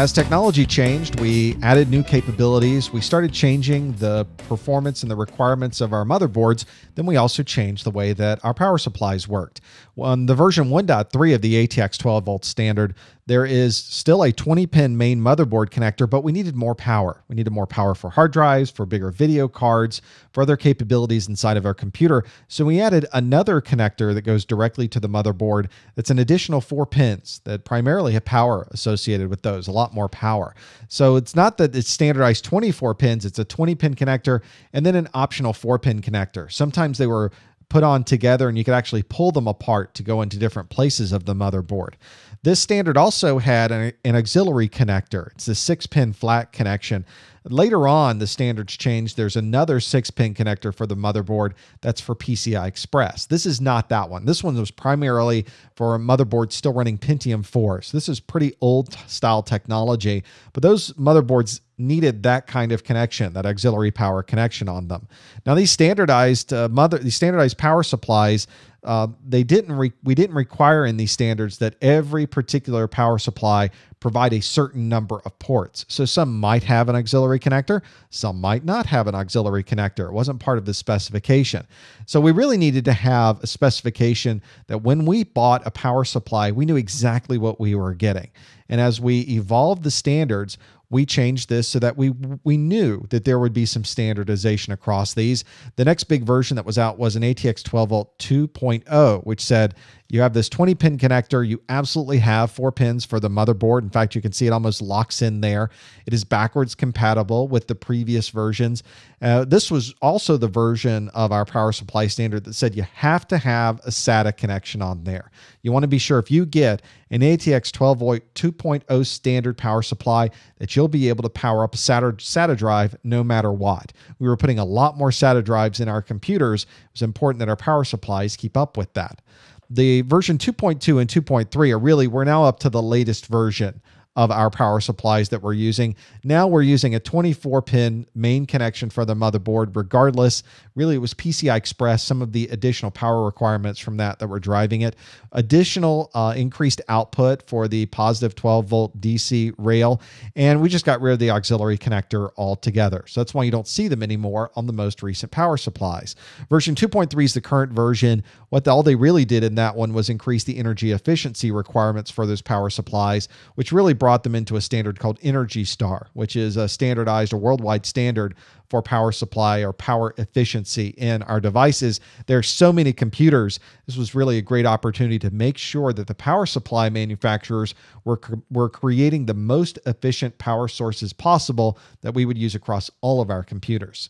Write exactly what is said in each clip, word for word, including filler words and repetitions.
As technology changed, we added new capabilities. We started changing the performance and the requirements of our motherboards. Then we also changed the way that our power supplies worked. On the version one point three of the A T X twelve volt standard, there is still a twenty pin main motherboard connector, but we needed more power. We needed more power for hard drives, for bigger video cards, for other capabilities inside of our computer. So we added another connector that goes directly to the motherboard. That's an additional four pins that primarily have power associated with those. A lot more power. So it's not that it's standardized twenty-four pins, it's a twenty pin connector and then an optional four pin connector. Sometimes they were put on together and you could actually pull them apart to go into different places of the motherboard. This standard also had an, an auxiliary connector. It's a six pin flat connection. Later on, the standards changed. There's another six pin connector for the motherboard. That's for P C I Express. This is not that one. This one was primarily for a motherboard still running Pentium four. So this is pretty old style technology, but those motherboards needed that kind of connection, that auxiliary power connection on them. Now these standardized uh, mother, these standardized power supplies, uh, they didn't re we didn't require in these standards that every particular power supply provide a certain number of ports. So some might have an auxiliary connector, some might not have an auxiliary connector. It wasn't part of the specification. So we really needed to have a specification that when we bought a power supply, we knew exactly what we were getting. And as we evolved the standards, we changed this so that we we knew that there would be some standardization across these. The next big version that was out was an A T X twelve volt two point oh, which said you have this twenty pin connector. You absolutely have four pins for the motherboard. In fact, you can see it almost locks in there. It is backwards compatible with the previous versions. Uh, this was also the version of our power supply standard that said you have to have a SATA connection on there. You want to be sure if you get an A T X twelve volt two point oh standard power supply that you'll be able to power up a SATA drive no matter what. We were putting a lot more SATA drives in our computers. It was important that our power supplies keep up with that. The version two point two and two point three are really, we're now up to the latest version of our power supplies that we're using. Now we're using a twenty-four pin main connection for the motherboard regardless. Really, it was P C I Express, some of the additional power requirements from that that were driving it. Additional uh, increased output for the positive twelve volt D C rail. And we just got rid of the auxiliary connector altogether. So that's why you don't see them anymore on the most recent power supplies. Version two point three is the current version. What the, all they really did in that one was increase the energy efficiency requirements for those power supplies, which really brought them into a standard called Energy Star, which is a standardized or worldwide standard for power supply or power efficiency in our devices. There are so many computers. This was really a great opportunity to make sure that the power supply manufacturers were, were creating the most efficient power sources possible that we would use across all of our computers.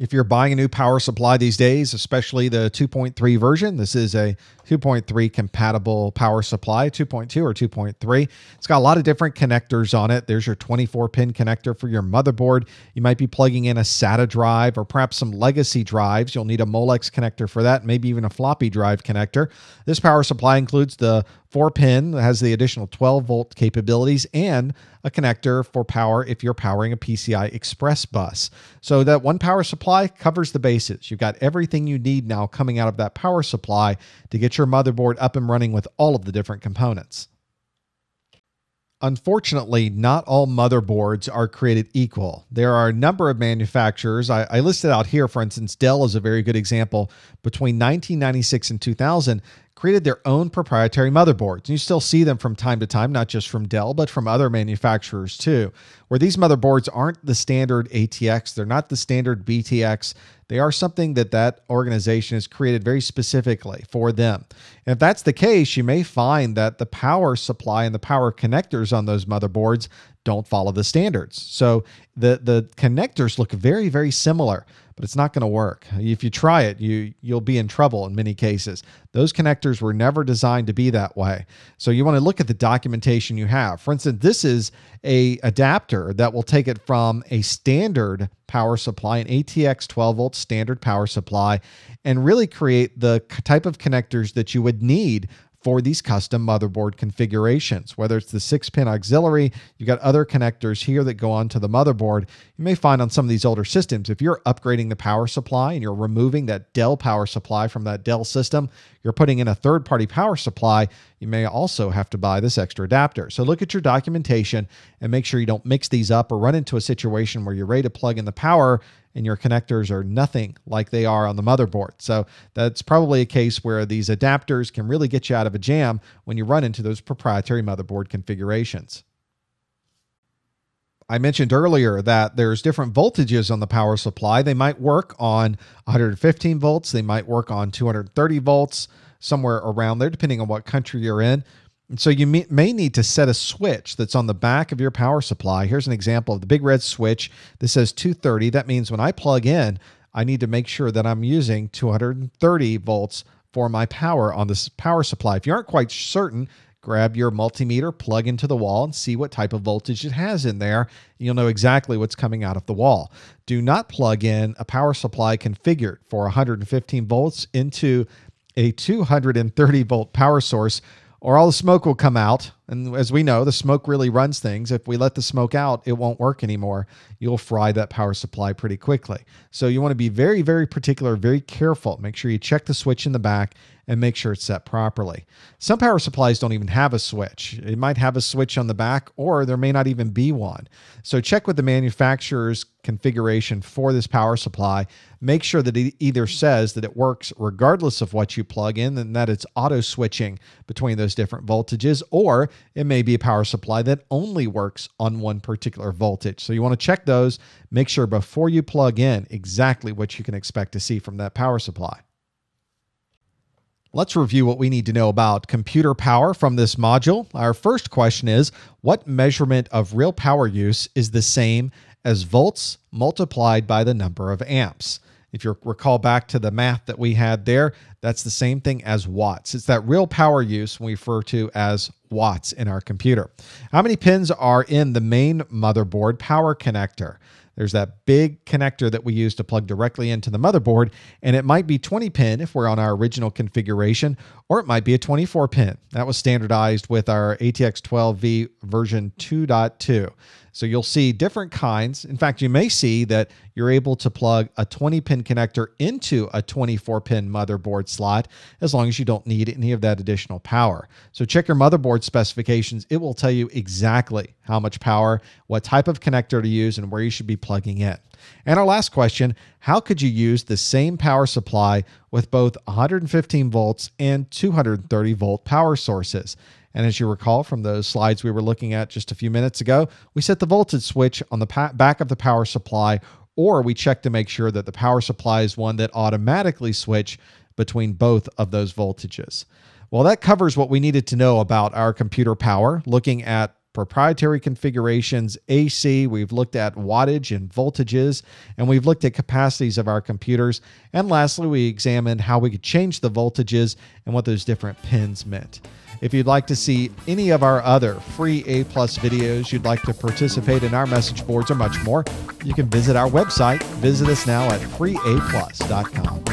If you're buying a new power supply these days, especially the two point three version, this is a two point three compatible power supply, two point two or two point three. It's got a lot of different connectors on it. There's your twenty-four pin connector for your motherboard. You might be plugging in a SATA drive or perhaps some legacy drives. You'll need a Molex connector for that, maybe even a floppy drive connector. This power supply includes the four pin that has the additional twelve volt capabilities and a connector for power if you're powering a P C I Express bus. So that one power supply covers the bases. You've got everything you need now coming out of that power supply to get your motherboard up and running with all of the different components. Unfortunately, not all motherboards are created equal. There are a number of manufacturers. I, I listed out here, for instance, Dell is a very good example. Between nineteen ninety-six and two thousand, created their own proprietary motherboards. And you still see them from time to time, not just from Dell, but from other manufacturers too, where these motherboards aren't the standard A T X. They're not the standard B T X. They are something that that organization has created very specifically for them. And if that's the case, you may find that the power supply and the power connectors on those motherboards don't follow the standards. So the, the connectors look very, very similar, but it's not going to work. If you try it, you, you'll be in trouble in many cases. Those connectors were never designed to be that way. So you want to look at the documentation you have. For instance, this is a adapter that will take it from a standard power supply, an A T X twelve volt standard power supply, and really create the type of connectors that you would need for these custom motherboard configurations. Whether it's the six-pin auxiliary, you've got other connectors here that go onto the motherboard. You may find on some of these older systems, if you're upgrading the power supply and you're removing that Dell power supply from that Dell system, you're putting in a third-party power supply, you may also have to buy this extra adapter. So look at your documentation and make sure you don't mix these up or run into a situation where you're ready to plug in the power and your connectors are nothing like they are on the motherboard. So that's probably a case where these adapters can really get you out of a jam when you run into those proprietary motherboard configurations. I mentioned earlier that there's different voltages on the power supply. They might work on one hundred fifteen volts. They might work on two hundred thirty volts, somewhere around there, depending on what country you're in. And so you may need to set a switch that's on the back of your power supply. Here's an example of the big red switch that says two thirty. That means when I plug in, I need to make sure that I'm using two hundred thirty volts for my power on this power supply. If you aren't quite certain, grab your multimeter, plug into the wall, and see what type of voltage it has in there. You'll know exactly what's coming out of the wall. Do not plug in a power supply configured for one hundred fifteen volts into a two hundred thirty volt power source, or all the smoke will come out. And as we know, the smoke really runs things. If we let the smoke out, it won't work anymore. You'll fry that power supply pretty quickly. So you want to be very, very particular, very careful. Make sure you check the switch in the back and make sure it's set properly. Some power supplies don't even have a switch. It might have a switch on the back, or there may not even be one. So check with the manufacturer's configuration for this power supply. Make sure that it either says that it works regardless of what you plug in and that it's auto switching between those different voltages, or it may be a power supply that only works on one particular voltage. So you want to check those, make sure before you plug in exactly what you can expect to see from that power supply. Let's review what we need to know about computer power from this module. Our first question is, what measurement of real power use is the same as volts multiplied by the number of amps? If you recall back to the math that we had there, that's the same thing as watts. It's that real power use we refer to as watts in our computer. How many pins are in the main motherboard power connector? There's that big connector that we use to plug directly into the motherboard, and it might be twenty pin if we're on our original configuration, or it might be a twenty-four pin. That was standardized with our A T X twelve V version two point two. So you'll see different kinds. In fact, you may see that you're able to plug a twenty pin connector into a twenty-four pin motherboard slot as long as you don't need any of that additional power. So check your motherboard specifications. It will tell you exactly how much power, what type of connector to use, and where you should be plugging in. And our last question, how could you use the same power supply with both one hundred fifteen volts and two hundred thirty volt power sources? And as you recall from those slides we were looking at just a few minutes ago, we set the voltage switch on the back of the power supply, or we check to make sure that the power supply is one that automatically switch between both of those voltages. Well, that covers what we needed to know about our computer power, looking at proprietary configurations, A C, we've looked at wattage and voltages, and we've looked at capacities of our computers. And lastly, we examined how we could change the voltages and what those different pins meant. If you'd like to see any of our other free A plus videos, you'd like to participate in our message boards or much more, you can visit our website. Visit us now at free a plus dot com.